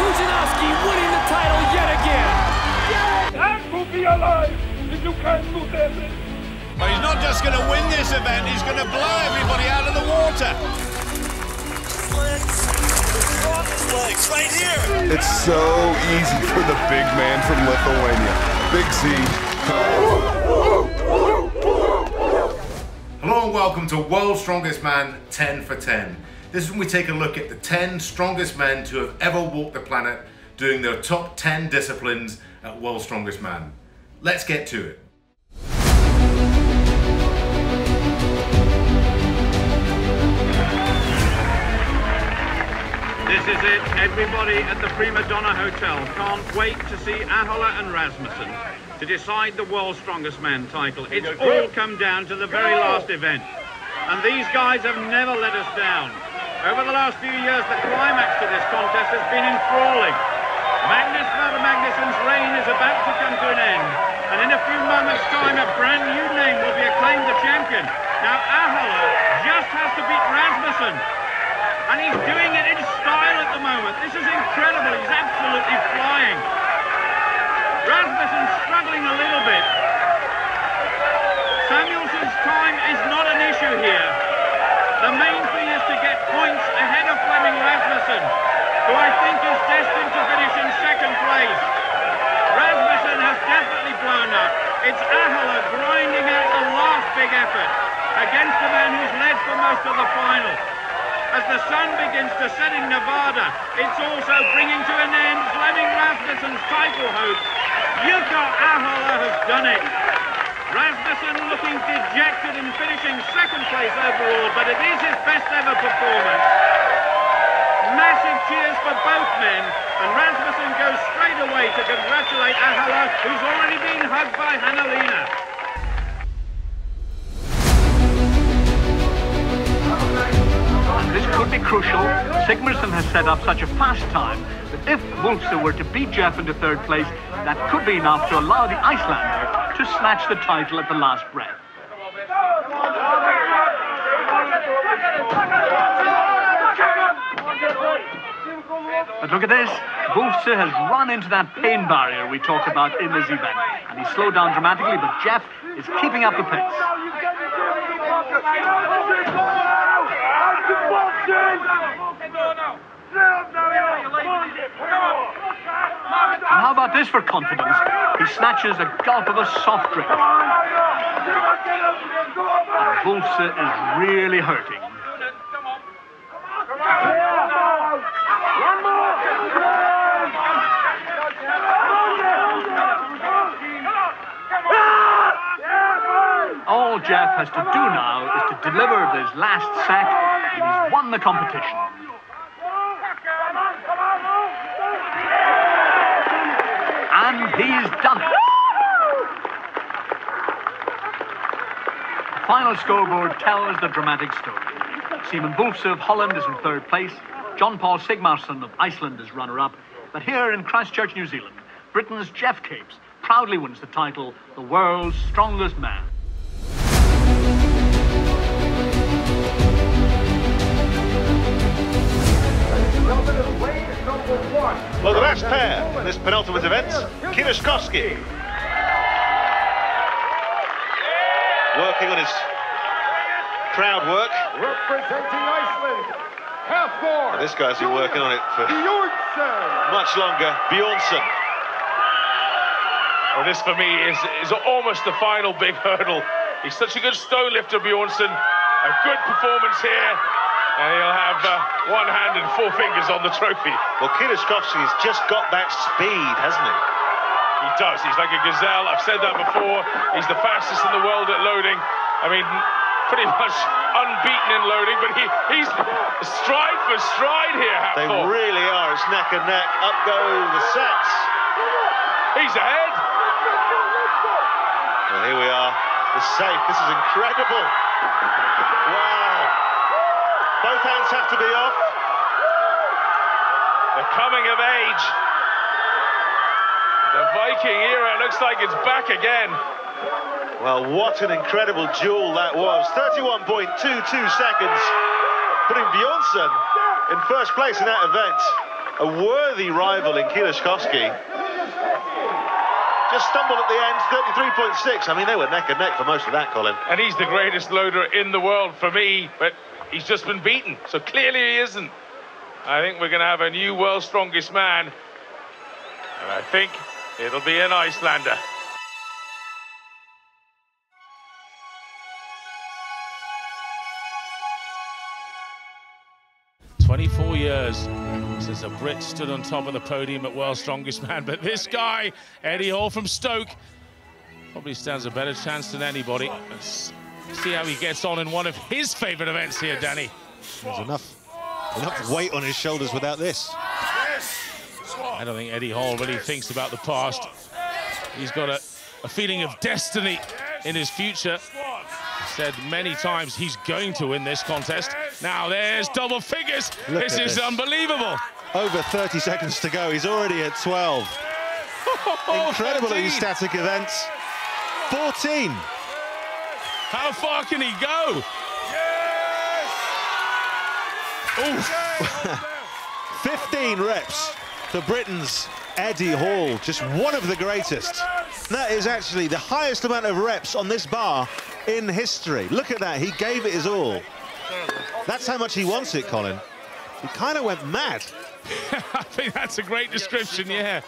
Pudzianowski winning the title yet again. Yes! And to be alive if you can do that. But he's not just going to win this event, he's going to blow everybody out of the water. Legs right here. It's so easy for the big man from Lithuania. Big Z. Hello and welcome to World's Strongest Man 10 for 10. This is when we take a look at the 10 strongest men to have ever walked the planet, doing their top 10 disciplines at World's Strongest Man. Let's get to it. This is it, everybody at the Prima Donna Hotel can't wait to see Ahola and Rasmussen to decide the World's Strongest Man title. It's all come down to the very last event. And these guys have never let us down. Over the last few years, the climax to this contest has been enthralling. Magnús Ver Magnússon's reign is about to come to an end. And in a few moments' time, a brand new name will be acclaimed the champion. Now, Ahola just has to beat Rasmussen. And he's doing it in style at the moment. This is incredible. He's absolutely flying. Rasmussen's struggling a little bit. Samuelson's time is not an issue here. The main thing is to get points ahead of Flemming Rasmussen, who I think is destined to finish in second place. Rasmussen has definitely blown up. It's Ahola grinding out the last big effort against the man who's led for most of the final. As the sun begins to set in Nevada, it's also bringing to an end Flemming Rasmussen's title hopes. Jouko Ahola has done it. Rasmussen looking dejected in finishing second place overall, but it is his best ever performance. Massive cheers for both men, and Rasmussen goes straight away to congratulate Ahola, who's already been hugged by Hanalina. This could be crucial. Sigmarsson has set up such a fast time that if Wulfsson were to beat Geoff into third place, that could be enough to allow the Icelander to snatch the title at the last breath. But look at this. Wulfsson has run into that pain barrier we talked about in this event, and he slowed down dramatically, but Geoff is keeping up the pace. And how about this for confidence? He snatches a gulp of a soft drink. And Wulfsson is really hurting. All Geoff has to do now is to deliver this last sack, and he's won the competition. And he's done it. The final scoreboard tells the dramatic story. Siemen Boofs of Holland is in third place. Jón Páll Sigmarsson of Iceland is runner-up. But here in Christchurch, New Zealand, Britain's Geoff Capes proudly wins the title, the World's Strongest Man. Well, the last pair in this penultimate event, Kieliszkowski. Working on his crowd work. Representing Iceland, Hafþór. This guy's been working on it for much longer, Bjornsson. Well, this for me is almost the final big hurdle. He's such a good stone lifter, Bjornsson. A good performance here. And he'll have one hand and four fingers on the trophy. Well, Kirishkovsky has just got that speed, hasn't he? He does. He's like a gazelle. I've said that before. He's the fastest in the world at loading. I mean, pretty much unbeaten in loading, but he's stride for stride here. They really are. It's neck and neck. Up go the sets. He's ahead. Well, here we are. The safe. This is incredible. Wow. Both hands have to be off. The coming of age. The Viking era looks like it's back again. Well, what an incredible duel that was. 31.22 seconds, putting Bjornsson in first place in that event. a worthy rival in Kieliszkowski. Just stumbled at the end, 33.6. I mean, they were neck and neck for most of that, Colin. And he's the greatest loader in the world for me, but he's just been beaten, so clearly he isn't. I think we're going to have a new world's strongest man, and I think it'll be an Icelander. Four years since a Brit stood on top of the podium at World's Strongest Man, but this guy, Eddie Hall from Stoke, probably stands a better chance than anybody. Let's see how he gets on in one of his favourite events here, Danny. There's enough weight on his shoulders without this. I don't think Eddie Hall really thinks about the past. He's got a feeling of destiny in his future. Said many times he's going to win this contest. Now there's double figures. This is unbelievable. Over 30 seconds to go. He's already at 12. Incredible in static events. 14. How far can he go? Yes! 15 reps for Britain's Eddie Hall, just one of the greatest. That is actually the highest amount of reps on this bar in history. Look at that, he gave it his all. That's how much he wants it, Colin. He kind of went mad. I think that's a great description, yeah.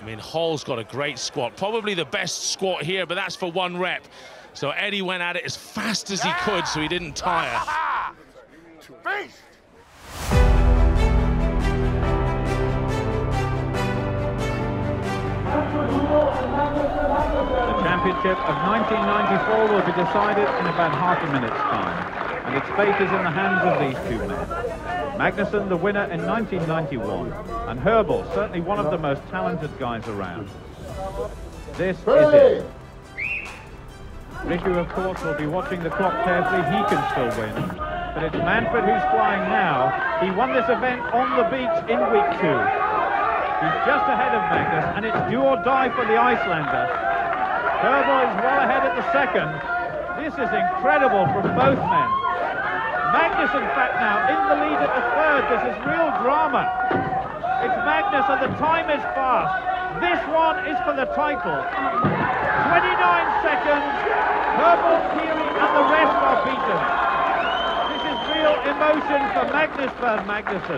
I mean, Hall's got a great squat, probably the best squat here, but that's for one rep. So Eddie went at it as fast as he could so he didn't tire. Beast! The championship of 1994 will be decided in about half a minute's time, and its fate is in the hands of these two men. Magnússon, the winner in 1991, and Herbal, certainly one of the most talented guys around. This is it. Riku, of course, will be watching the clock carefully. He can still win, but it's Manfred who's flying now. He won this event on the beach in week 2. He's just ahead of Magnus, and it's do or die for the Icelander. Herbal is well ahead at the second. This is incredible from both men. Magnus, in fact, now in the lead at the third. This is real drama. It's Magnus, and the time is fast. This one is for the title. 29 seconds. Herbal, Kiri, and the rest are beaten. This is real emotion for Magnus Ver Magnússon.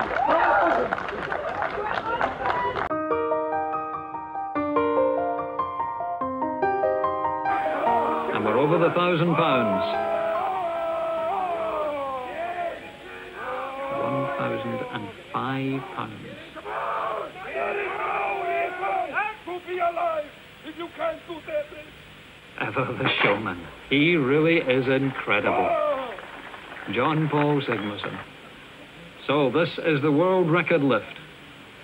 And we're over the £1,000. £1,005. Ever the showman. He really is incredible. Jón Páll Sigmarsson. So this is the world record lift.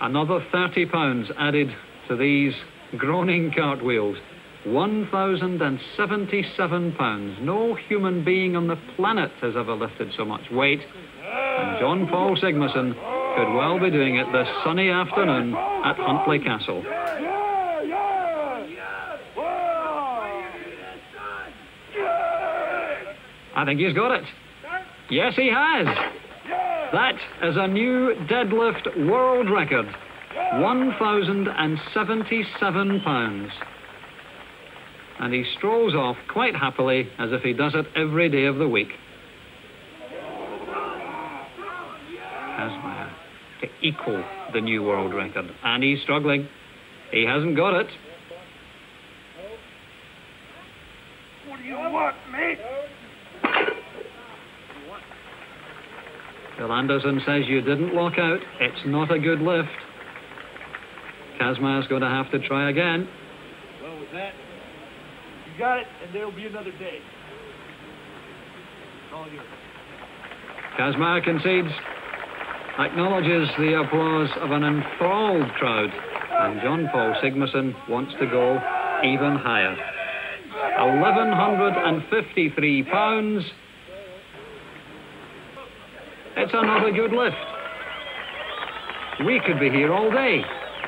Another £30 added to these groaning cartwheels. £1,077. No human being on the planet has ever lifted so much weight. And Jón Páll Sigmarsson could well be doing it this sunny afternoon at Huntly Castle. I think he's got it. Yes, he has. That is a new deadlift world record. £1,077. And he strolls off quite happily, as if he does it every day of the week. Kazmaier to equal the new world record. And he's struggling. He hasn't got it. What do you want, mate? Phil Anderson says you didn't lock out. It's not a good lift. Kazmaier's going to have to try again. Well, with that, you got it, and there'll be another day. It's all yours. Kazmaier concedes, acknowledges the applause of an enthralled crowd, and Jón Páll Sigmarsson wants to go even higher. £1,153. It's another good lift. We could be here all day.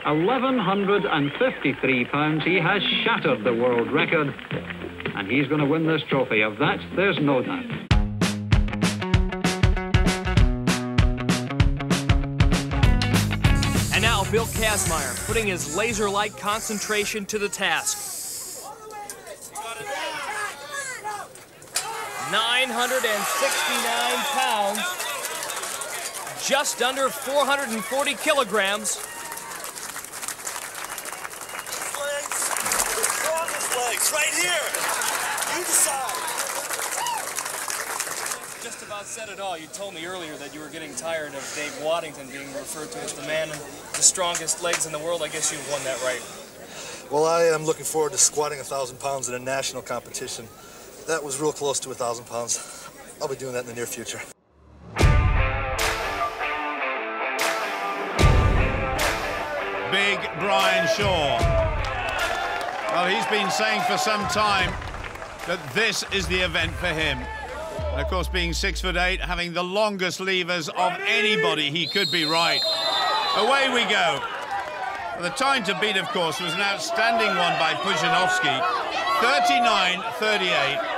£1,153. He has shattered the world record, and he's going to win this trophy. Of that, there's no doubt. Bill Kazmaier putting his laser-like concentration to the task. 969 pounds, just under 440 kilograms. Legs right here. You decide. Just about said it all. You told me earlier that you were getting tired of Dave Waddington being referred to as the man with the strongest legs in the world. I guess you've won that right. Well, I am looking forward to squatting 1,000 pounds in a national competition. That was real close to 1,000 pounds. I'll be doing that in the near future. Big Brian Shaw. Well, he's been saying for some time that this is the event for him. And of course, being 6'8", having the longest levers of anybody, he could be right. Away we go. Well, the time to beat, of course, was an outstanding one by Pudzianowski, 39.38.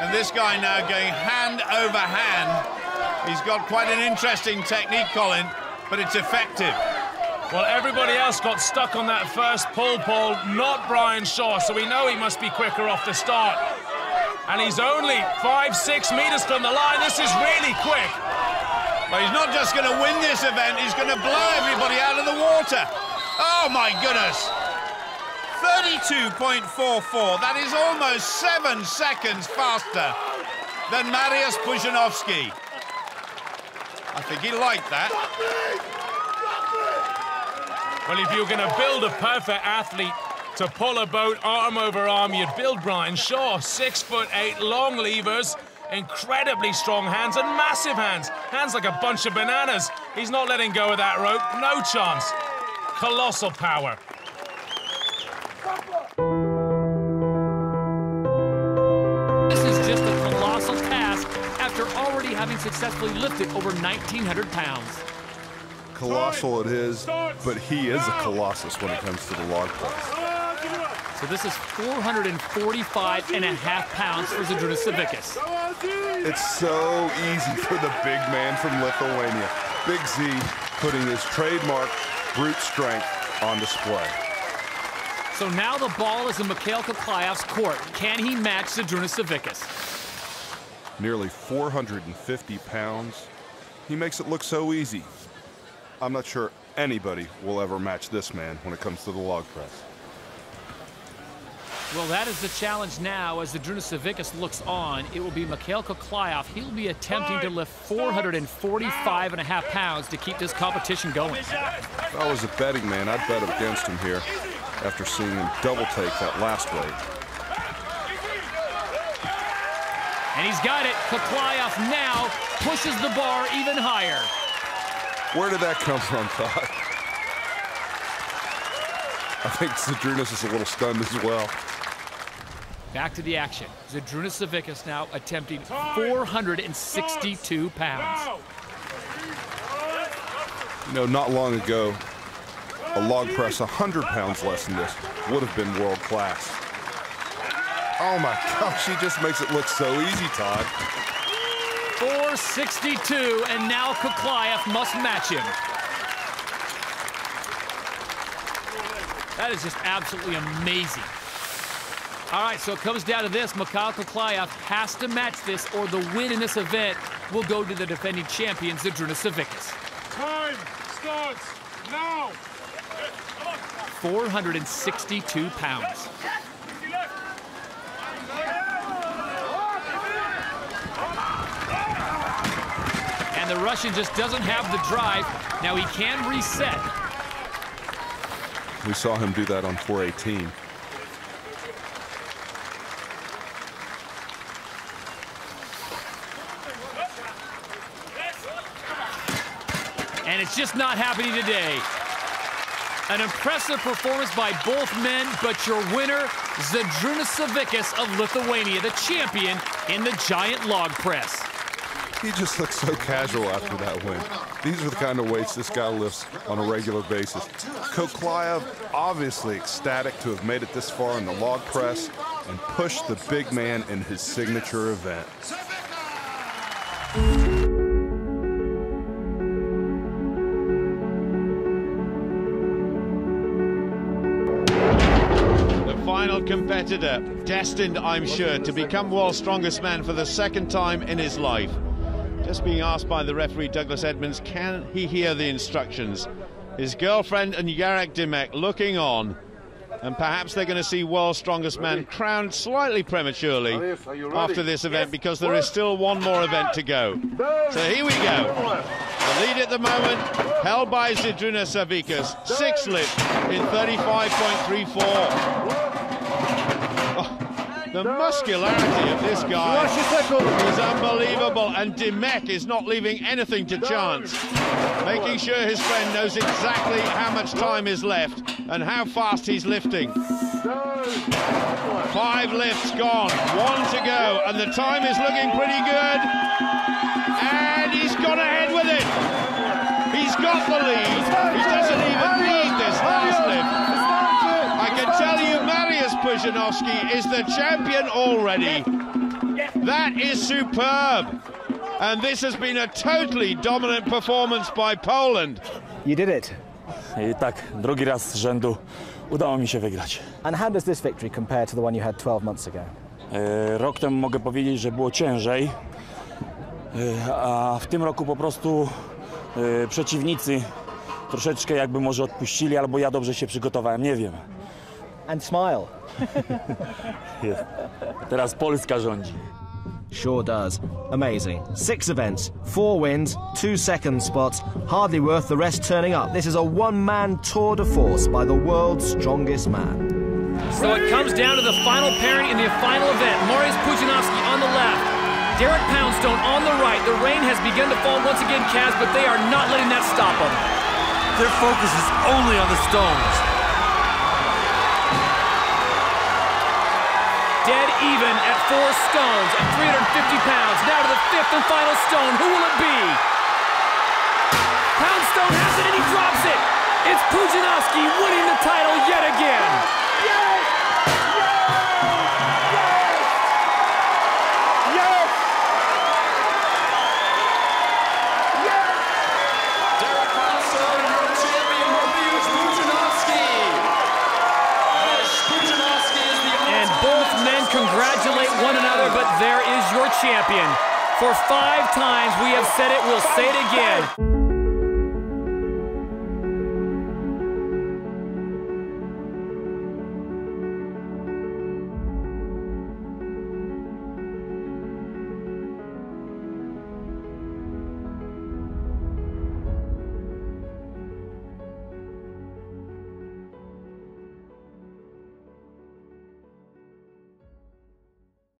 And this guy now going hand over hand. He's got quite an interesting technique, Colin, but it's effective. Well, everybody else got stuck on that first pull, not Brian Shaw, so we know he must be quicker off the start. And he's only 5-6 meters from the line. This is really quick. But he's not just going to win this event, he's going to blow everybody out of the water. Oh, my goodness. 32.44. That is almost 7 seconds faster than Mariusz Pudzianowski. I think he liked that. Well, if you're going to build a perfect athlete to pull a boat arm over arm, you'd build Brian Shaw. 6'8", long levers, incredibly strong hands and massive hands. Hands like a bunch of bananas. He's not letting go of that rope. No chance. Colossal power. This is just a colossal task after already having successfully lifted over 1,900 pounds. Colossal it is, but he is a colossus when it comes to the log press. So this is 445 and a half pounds for Zydrunas Savickas. It's so easy for the big man from Lithuania. Big Z putting his trademark brute strength on display. So now the ball is in Mikhail Kuklyev's court. Can he match Zydrunas Savickas? Nearly 450 pounds. He makes it look so easy. I'm not sure anybody will ever match this man when it comes to the log press. Well, that is the challenge now as Zydrunas Savickas looks on. It will be Mikhail Koklyaev. He'll be attempting to lift 445 and a half pounds to keep this competition going. If I was a betting man, I'd bet against him here after seeing him double take that last weight. And he's got it. Koklyaev now pushes the bar even higher. Where did that come from, Todd? I think Zydrunas is a little stunned as well. Back to the action. Zydrunas Savickas now attempting 462 pounds. You know, not long ago, a log press 100 pounds less than this would have been world class. Oh my gosh, she just makes it look so easy, Todd. 462, and now Koklyaev must match him. That is just absolutely amazing. All right, so it comes down to this. Mikhail Koklyaev has to match this, or the win in this event will go to the defending champion, Zydrunas Savickas. Time starts now. 462 pounds. The Russian just doesn't have the drive. Now he can reset. We saw him do that on 418. And it's just not happening today. An impressive performance by both men, but your winner, Zydrunas Savickas of Lithuania, the champion in the giant log press. He just looks so casual after that win. These are the kind of weights this guy lifts on a regular basis. Koklyaev obviously ecstatic to have made it this far in the log press and pushed the big man in his signature event. final competitor, destined, I'm sure, to become world's strongest man for the second time in his life. Just being asked by the referee, Douglas Edmonds, can he hear the instructions? His girlfriend and Jarek Dymek looking on, and perhaps they're going to see world's strongest man crowned slightly prematurely after this event, because there is still one more event to go. So here we go. The lead at the moment held by Zydrunas Savickas, six lip in 35.34. Oh, the muscularity of this guy is unbelievable, and Dymek is not leaving anything to chance, making sure his friend knows exactly how much time is left and how fast he's lifting. Five lifts gone, one to go, and the time is looking pretty good. And he's gone ahead with it. He's got the lead. He doesn't even need this last lift. I can tell you, Mariusz Pudzianowski is the champion already. That is superb. And this has been a totally dominant performance by Poland. You did it. I tak drugi raz z rzędu udało mi się wygrać. And how does this victory compare to the one you had 12 months ago? Rok temu mogę powiedzieć, że było ciężej, a w tym roku po prostu przeciwnicy troszeczkę jakby może odpuścili, albo ja dobrze się przygotowałem, nie wiem. And smile. Yeah. Teraz Polska rządzi. Sure does. Amazing. 6 events, 4 wins, 2 second spots. Hardly worth the rest turning up. This is a one-man tour de force by the world's strongest man. So it comes down to the final pairing in the final event. Mariusz Pudzianowski on the left, Derek Poundstone on the right. The rain has begun to fall once again, Kaz, but they are not letting that stop them. Their focus is only on the stones. Dead even at 4 stones at 350 pounds. Now to the 5th and final stone. Who will it be? Poundstone has it and he drops it. It's Pudzianowski winning the title yet again. Yes! Yes! Yes! Yes! Yes! Derek Poundstone, your champion, Mariusz Pudzianowski. Yes, Pudzianowski is the only congratulate one another, but there is your champion. For 5 times we have said it, we'll say it again.